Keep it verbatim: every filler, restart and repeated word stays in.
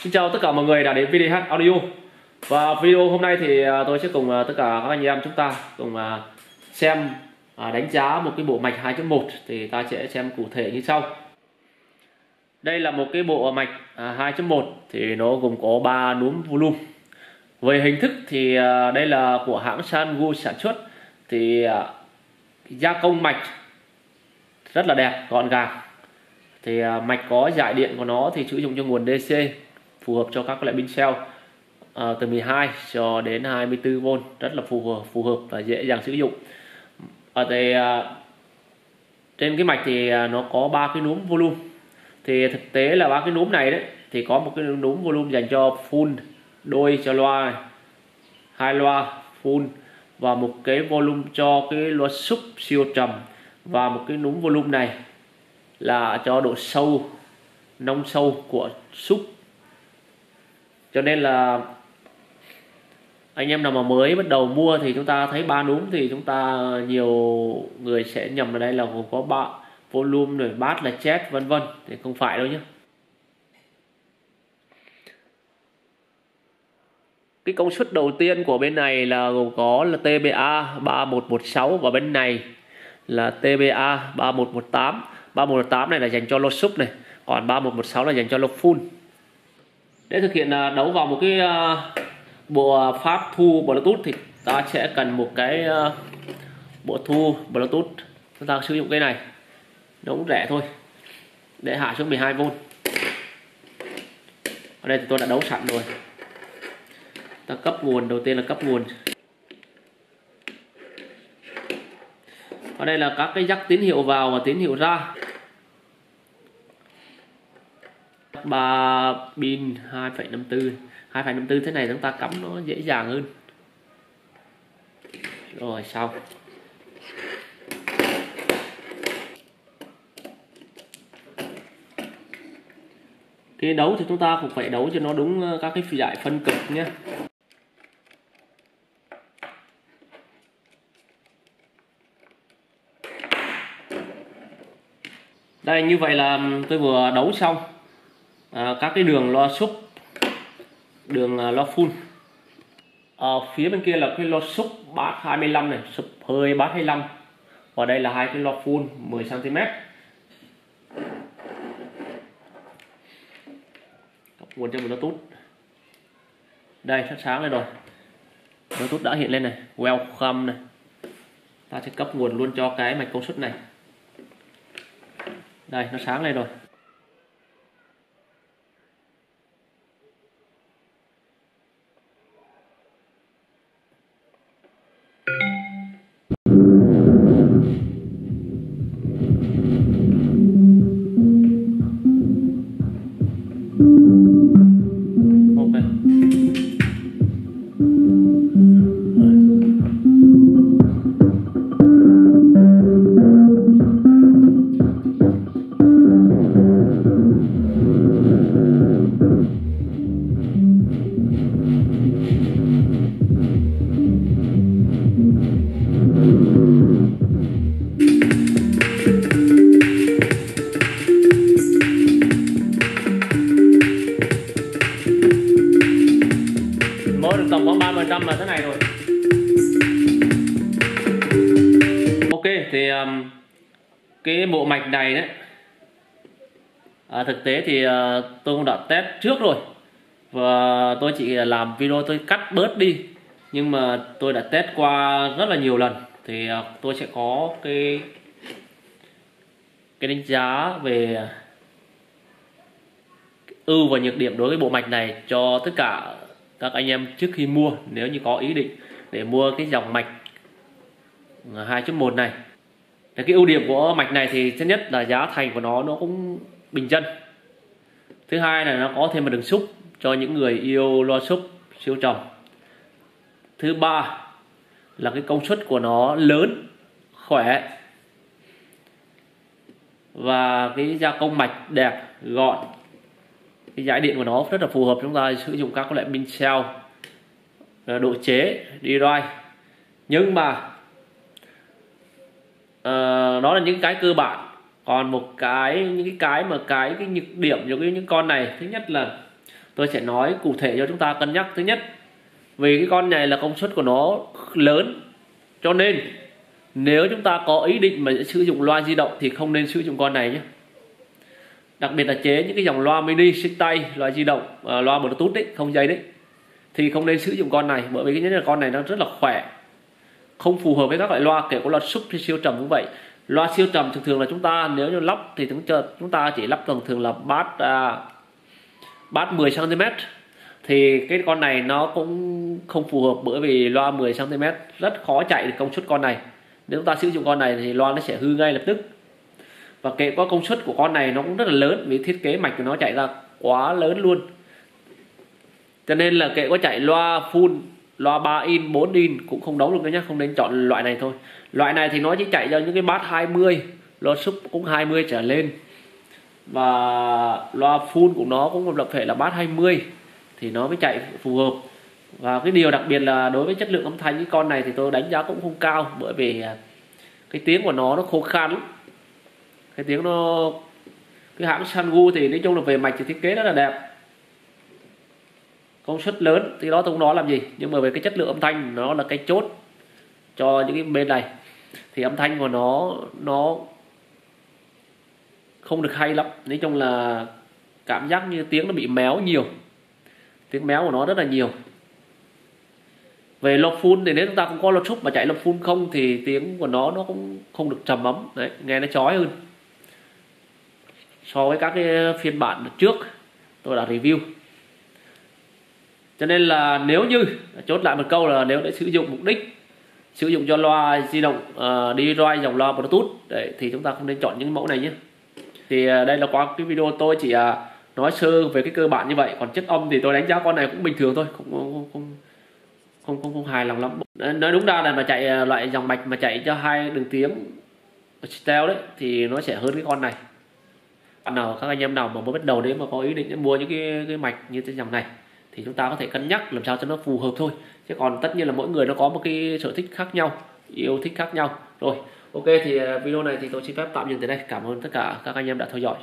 Xin chào tất cả mọi người đã đến vê đê hát Audio. Và video hôm nay thì tôi sẽ cùng tất cả các anh em chúng ta cùng xem đánh giá một cái bộ mạch hai chấm một. Thì ta sẽ xem cụ thể như sau. Đây là một cái bộ mạch hai chấm một thì nó gồm có ba núm volume. Về hình thức thì đây là của hãng SANWU sản xuất, thì gia công mạch rất là đẹp, gọn gàng. Thì mạch có dải điện của nó thì sử dụng cho nguồn đê xê, phù hợp cho các loại pin cell à, từ mười hai cho đến hai mươi tư vôn, rất là phù hợp, phù hợp và dễ dàng sử dụng. Ở đây, trên cái mạch thì nó có ba cái núm volume. Thì thực tế là ba cái núm này đấy thì có một cái núm volume dành cho full đôi cho loa này, hai loa full và một cái volume cho cái loa sub siêu trầm, và một cái núm volume này là cho độ sâu, nông sâu của sub. Cho nên là anh em nào mà mới bắt đầu mua thì chúng ta thấy ba núm thì chúng ta nhiều người sẽ nhầm ở đây là gồm có ba volume rồi bass là chest vân vân, thì không phải đâu nhé. Cái công suất đầu tiên của bên này là gồm có là T B A ba một một sáu và bên này là T B A ba một một tám. ba một một tám này là dành cho loa sub này, còn ba một một sáu là dành cho loa full. Để thực hiện đấu vào một cái bộ phát thu Bluetooth thì ta sẽ cần một cái bộ thu Bluetooth. Chúng ta sử dụng cái này, nó cũng rẻ thôi, để hạ xuống mười hai vôn. Ở đây thì tôi đã đấu sẵn rồi. Ta cấp nguồn, đầu tiên là cấp nguồn. Ở đây là các cái jack tín hiệu vào và tín hiệu ra. ba pin hai phẩy năm tư, hai phẩy năm tư thế này chúng ta cắm nó dễ dàng hơn. Rồi xong. Khi đấu thì chúng ta cũng phải đấu cho nó đúng các cái giải phân cực nhé. Đây, như vậy là tôi vừa đấu xong à, các cái đường loa sub, đường loa full. À, phía bên kia là cái loa sub bass hai mươi lăm này, sub hơi bass hai mươi lăm. Và đây là hai cái loa full mười xăng ti mét. Cấp nguồn cho Bluetooth. Đây, sắp sáng lên rồi. Bluetooth đã hiện lên này, welcome này. Ta sẽ cấp nguồn luôn cho cái mạch công suất này. Đây, nó sáng lên rồi. Tổng khoảng ba mươi phần trăm là thế này rồi. Ok, thì um, cái bộ mạch này đấy à, thực tế thì uh, tôi cũng đã test trước rồi. Và tôi chỉ làm video tôi cắt bớt đi. Nhưng mà tôi đã test qua rất là nhiều lần. Thì uh, tôi sẽ có cái Cái đánh giá về ưu và nhược điểm đối với bộ mạch này cho tất cả các anh em trước khi mua, nếu như có ý định để mua cái dòng mạch hai chấm một này. Cái ưu điểm của mạch này thì thứ nhất là giá thành của nó nó cũng bình dân. Thứ hai là nó có thêm một đường sub cho những người yêu loa sub siêu trầm. Thứ ba là cái công suất của nó lớn, khỏe. Và cái gia công mạch đẹp, gọn. Cái dải điện của nó rất là phù hợp chúng ta sử dụng các loại pin cell, độ chế, D R I. Nhưng mà uh, đó là những cái cơ bản. Còn một cái những cái mà cái cái nhược điểm cho cái những con này, thứ nhất là Tôi sẽ nói cụ thể cho chúng ta cân nhắc. Thứ nhất, vì cái con này là công suất của nó lớn, cho nên nếu chúng ta có ý định mà sử dụng loa di động thì không nên sử dụng con này nhé. Đặc biệt là chế những cái dòng loa mini xích tay, loa di động, à, loa Bluetooth đấy, không dây đấy, thì không nên sử dụng con này. Bởi vì cái nhất là con này nó rất là khỏe, không phù hợp với các loại loa, kể có loa sub hay siêu trầm cũng vậy. Loa siêu trầm thường thường là chúng ta nếu như lắp thì chúng ta chỉ lắp thường thường là bass à, bass mười xăng ti mét, thì cái con này nó cũng không phù hợp, bởi vì loa mười xăng ti mét rất khó chạy được công suất con này. Nếu chúng ta sử dụng con này thì loa nó sẽ hư ngay lập tức. Và kể có công suất của con này nó cũng rất là lớn, vì thiết kế mạch của nó chạy ra quá lớn luôn. Cho nên là kể có chạy loa full, loa ba in, bốn in cũng không đấu được nữa nhé, không nên chọn loại này thôi. Loại này thì nó chỉ chạy cho những cái bass hai mươi, loa sub cũng hai mươi trở lên, và loa full của nó cũng lập thể là bass hai mươi thì nó mới chạy phù hợp. Và cái điều đặc biệt là đối với chất lượng âm thanh cái con này thì tôi đánh giá cũng không cao, bởi vì cái tiếng của nó nó khô khan lắm. Cái tiếng nó, cái hãng Sanwu thì nói chung là về mạch thì thiết kế rất là đẹp, công suất lớn thì đó tôi không nói làm gì, nhưng mà về cái chất lượng âm thanh nó là cái chốt cho những cái bên này. Thì âm thanh của nó nó không được hay lắm, nói chung là cảm giác như tiếng nó bị méo nhiều, tiếng méo của nó rất là nhiều. Về loa full thì nếu chúng ta cũng có loa sub mà chạy loa full không thì tiếng của nó nó cũng không được trầm ấm đấy, nghe nó chói hơn so với các cái phiên bản trước tôi đã review. Cho nên là nếu như chốt lại một câu là nếu để sử dụng mục đích sử dụng cho loa di động uh, đi roi dòng loa Bluetooth đấy, thì chúng ta không nên chọn những mẫu này nhé. Thì uh, đây là qua cái video tôi chỉ uh, nói sơ về cái cơ bản như vậy, còn chất âm thì tôi đánh giá con này cũng bình thường thôi, không không không không không, không hài lòng lắm. Nói đúng ra là mà chạy loại dòng mạch mà chạy cho hai đường tiếng stereo đấy thì nó sẽ hơn cái con này. Bạn nào, các anh em nào mà mới bắt đầu đấy mà có ý định mua những cái cái mạch như thế dòng này thì chúng ta có thể cân nhắc làm sao cho nó phù hợp thôi, chứ còn tất nhiên là mỗi người nó có một cái sở thích khác nhau, yêu thích khác nhau rồi. Ok, thì video này thì tôi xin phép tạm dừng tại đây. Cảm ơn tất cả các anh em đã theo dõi.